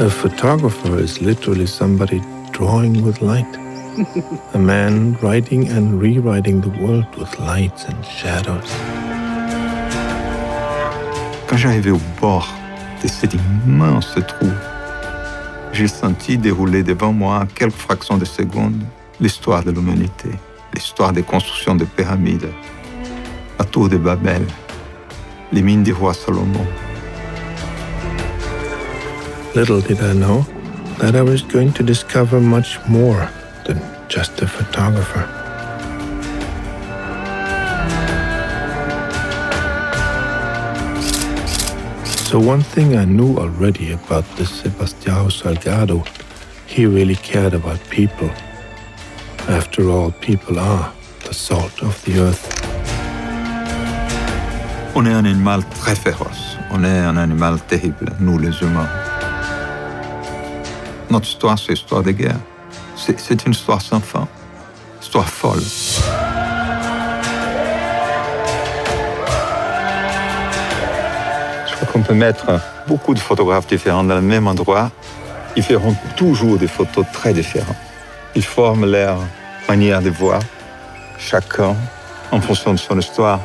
A photographer is literally somebody drawing with light. A man writing and rewriting the world with lights and shadows. Quand j'arrivais au bord de cet immense trou, j'ai senti dérouler devant moi, à quelques fractions de secondes, l'histoire de l'humanité, l'histoire des constructions de pyramides, la tour de Babel, les mines du roi Salomon. Little did I know that I was going to discover much more than just a photographer. So one thing I knew already about this Sebastião Salgado, he really cared about people. After all, people are the salt of the earth. On est un animal très féroce. On est un animal terrible, nous les humains. Notre histoire, c'est l'histoire de guerre. C'est une histoire sans fin, une histoire folle. Je crois qu'on peut mettre beaucoup de photographes différents dans le même endroit. Ils feront toujours des photos très différentes. Ils forment leur manière de voir, chacun en fonction de son histoire.